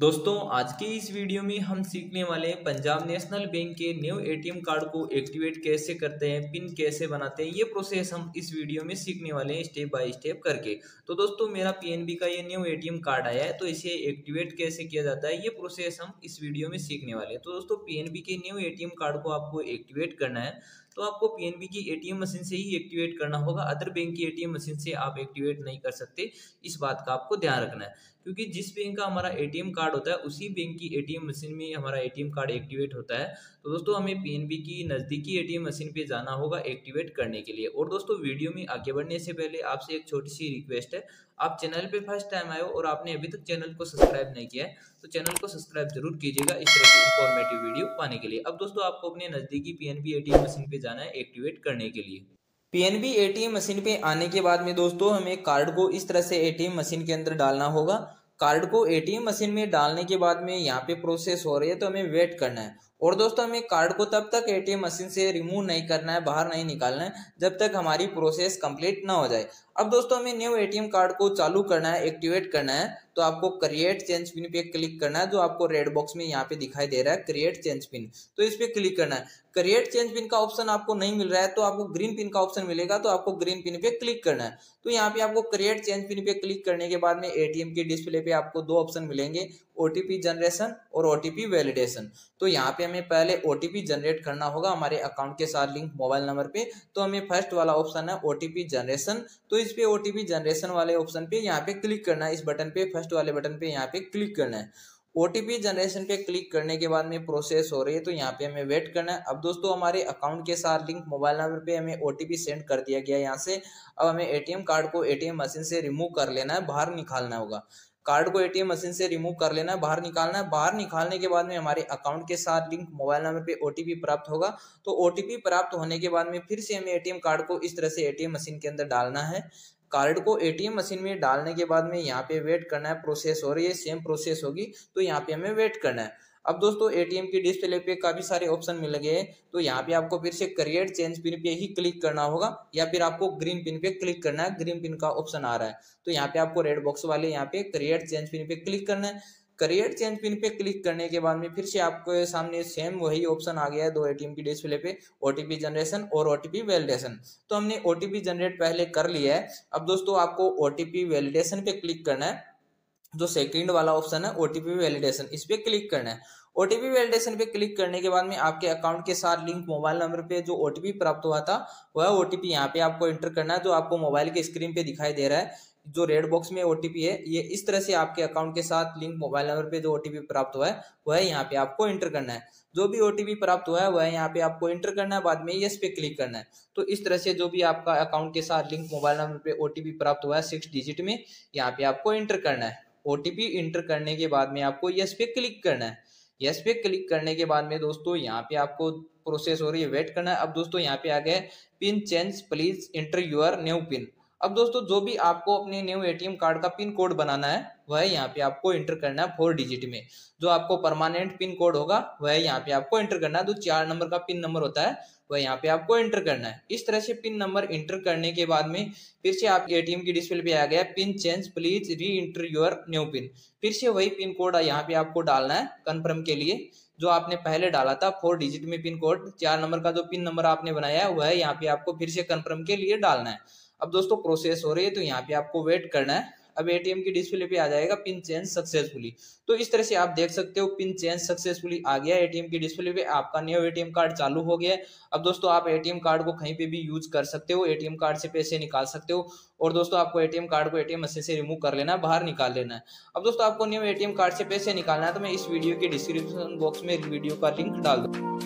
दोस्तों आज के इस वीडियो में हम सीखने वाले हैं पंजाब नेशनल बैंक के न्यू एटीएम कार्ड को एक्टिवेट कैसे करते हैं, पिन कैसे बनाते हैं। ये प्रोसेस हम इस वीडियो में सीखने वाले हैं स्टेप बाय स्टेप करके। तो दोस्तों मेरा पीएनबी का ये न्यू एटीएम कार्ड आया है, तो इसे एक्टिवेट कैसे किया जाता है ये प्रोसेस हम इस वीडियो में सीखने वाले हैं। तो दोस्तों पीएनबी के न्यू एटीएम कार्ड को आपको एक्टिवेट करना है तो आपको पीएनबी की एटीएम मशीन से ही एक्टिवेट करना होगा, अदर बैंक की एटीएम मशीन से आप एक्टिवेट नहीं कर सकते। इस बात का आपको ध्यान रखना है क्योंकि जिस बैंक का हमारा एटीएम कार्ड होता है उसी बैंक की एटीएम मशीन में हमारा एटीएम कार्ड एक्टिवेट होता है। तो दोस्तों हमें पीएनबी की नज़दीकी एटीएम मशीन पे जाना होगा एक्टिवेट करने के लिए। और दोस्तों वीडियो में आगे बढ़ने से पहले आपसे एक छोटी सी रिक्वेस्ट है, आप चैनल पे फर्स्ट टाइम आए हो और आपने अभी तक चैनल को सब्सक्राइब नहीं किया है तो चैनल को सब्सक्राइब जरूर कीजिएगा इस तरह की इंफॉर्मेटिव वीडियो पाने के लिए। अब दोस्तों आपको अपने नज़दीकी पीएनबी एटीएम मशीन पे जाना है एक्टिवेट करने के लिए। पीएनबी एटीएम मशीन पे आने के बाद में दोस्तों हमें कार्ड को इस तरह से एटीएम मशीन के अंदर डालना होगा। कार्ड को एटीएम मशीन में डालने के बाद में यहाँ पे प्रोसेस हो रही है तो हमें वेट करना है। और दोस्तों हमें कार्ड को तब तक एटीएम मशीन से रिमूव नहीं करना है, बाहर नहीं निकालना है जब तक हमारी प्रोसेस कंप्लीट ना हो जाए। अब दोस्तों हमें न्यू एटीएम कार्ड को चालू करना है, एक्टिवेट करना है, तो आपको क्रिएट चेंज पिन पे क्लिक करना है जो आपको रेड बॉक्स में यहाँ पे दिखाई दे रहा है क्रिएट चेंज पिन, तो इस पे क्लिक करना है। क्रिएट चेंज पिन का ऑप्शन आपको नहीं मिल रहा है तो आपको ग्रीन पिन का ऑप्शन मिलेगा, तो आपको ग्रीन पिन पे क्लिक करना है। तो यहाँ पे आपको क्रिएट चेंज पिन पे क्लिक करने के बाद में एटीएम के डिस्प्ले पे आपको दो ऑप्शन मिलेंगे, ओटीपी जनरेशन और ओटीपी वैलिडेशन। तो यहाँ पे हमें पहले ओटीपी जनरेट करना होगा हमारे अकाउंट के साथ लिंक मोबाइल नंबर पे, तो हमें फर्स्ट वाला ऑप्शन है ओटीपी जनरेशन, तो इस पे ओटीपी जनरेशन वाले ऑप्शन पे यहाँ पे क्लिक करना है। इस बटन पे, फर्स्ट वाले बटन पे यहाँ पे क्लिक करना है। ओटीपी जनरेशन पे क्लिक करने के बाद में प्रोसेस हो रही है तो यहाँ पे हमें वेट करना है। अब दोस्तों हमारे अकाउंट के साथ लिंक मोबाइल नंबर पे हमें ओटीपी सेंड कर दिया गया यहाँ से। अब हमें एटीएम कार्ड को एटीएम मशीन से रिमूव कर लेना है, बाहर निकालना होगा। कार्ड को एटीएम मशीन से रिमूव कर लेना है, बाहर निकालना है। बाहर निकालने के बाद में हमारे अकाउंट के साथ लिंक मोबाइल नंबर पे ओटीपी प्राप्त होगा, तो ओटीपी प्राप्त होने के बाद में फिर से हमें एटीएम कार्ड को इस तरह से एटीएम मशीन के अंदर डालना है। कार्ड को एटीएम मशीन में डालने के बाद में यहाँ पे वेट करना है, प्रोसेस हो रही है, सेम प्रोसेस होगी तो यहाँ पे हमें वेट करना है। अब दोस्तों एटीएम के डिस्प्ले पे काफ़ी सारे ऑप्शन मिल गए तो यहाँ पे आपको फिर से क्रिएट चेंज पिन पे ही क्लिक करना होगा या फिर आपको ग्रीन पिन पे क्लिक करना है। ग्रीन पिन का ऑप्शन आ रहा है तो यहाँ पे आपको रेड बॉक्स वाले यहाँ पे क्रिएट चेंज पिन पे क्लिक करना है। क्रिएट चेंज पिन पे क्लिक करने के बाद में फिर से आपके सामने सेम वही ऑप्शन आ गया है दो एटीएम की डिस्प्ले पे, ओटीपी जनरेशन और ओटीपी वैलिडेशन। तो हमने ओटीपी जनरेट पहले कर लिया है। अब दोस्तों आपको ओटीपी वैलिडेशन पे क्लिक करना है, जो सेकंड वाला ऑप्शन है ओटीपी वैलिडेशन, इस पे क्लिक करना है। ओटीपी वैलिडेशन पे क्लिक करने के बाद में आपके अकाउंट के साथ लिंक मोबाइल नंबर पे जो ओटीपी प्राप्त हुआ था वह ओटीपी यहाँ पे आपको एंटर करना है, जो आपको मोबाइल के स्क्रीन पे दिखाई दे रहा है जो रेड बॉक्स में ओटीपी है। ये इस तरह से आपके अकाउंट के साथ लिंक मोबाइल नंबर पे जो ओटीपी प्राप्त हुआ है वह यहाँ पे आपको एंटर करना है। जो भी ओटीपी प्राप्त हुआ है वह यहाँ पे आपको एंटर करना है, बाद में यस पे क्लिक करना है। तो इस तरह से जो भी आपका अकाउंट के साथ लिंक मोबाइल नंबर पे ओटीपी प्राप्त हुआ है 6 डिजिट में, यहाँ पे आपको एंटर करना है। ओटीपी एंटर करने के बाद में आपको यस पे क्लिक करना है। यस पे क्लिक करने के बाद में दोस्तों यहाँ पे आपको प्रोसेस हो रही है, वेट करना है। अब दोस्तों यहाँ पे आ गया pin change, please enter your new pin. अब दोस्तों जो भी आपको अपने न्यू एटीएम कार्ड का पिन कोड बनाना है वह यहाँ पे आपको एंटर करना है 4 डिजिट में। जो आपको परमानेंट पिन कोड होगा वह यहाँ पे आपको एंटर करना है, जो 4 नंबर का पिन नंबर होता है वह यहाँ पे आपको एंटर करना है। इस तरह से पिन नंबर एंटर करने के बाद में फिर से आपके एटीएम की डिस्प्ले पे आ गया pin change, please reenter your new pin. फिर से वही पिन कोड यहाँ पे आपको डालना है कन्फर्म के लिए, जो आपने पहले डाला था 4 डिजिट में पिन कोड, 4 नंबर का जो पिन नंबर आपने बनाया है वह यहाँ पे आपको फिर से कन्फर्म के लिए डालना है। अब दोस्तों प्रोसेस हो रही है तो यहाँ पे आपको वेट करना है। अब एटीएम की डिस्प्ले पे आ जाएगा पिन चेंज सक्सेसफुली, तो इस तरह से आप देख सकते हो पिन चेंज सक्सेसफुली आ गया एटीएम की डिस्प्ले पे, आपका न्यू एटीएम कार्ड चालू हो गया है। अब दोस्तों आप एटीएम कार्ड को कहीं पे भी यूज कर सकते हो, एटीएम कार्ड से पैसे निकाल सकते हो। और दोस्तों आपको एटीएम कार्ड को एटीएम मशीन से रिमूव कर लेना है, बाहर निकाल लेना है। अब दोस्तों आपको न्यू एटीएम कार्ड से पैसे निकालना है तो मैं इस वीडियो के डिस्क्रिप्शन बॉक्स में वीडियो का लिंक डाल दूँ।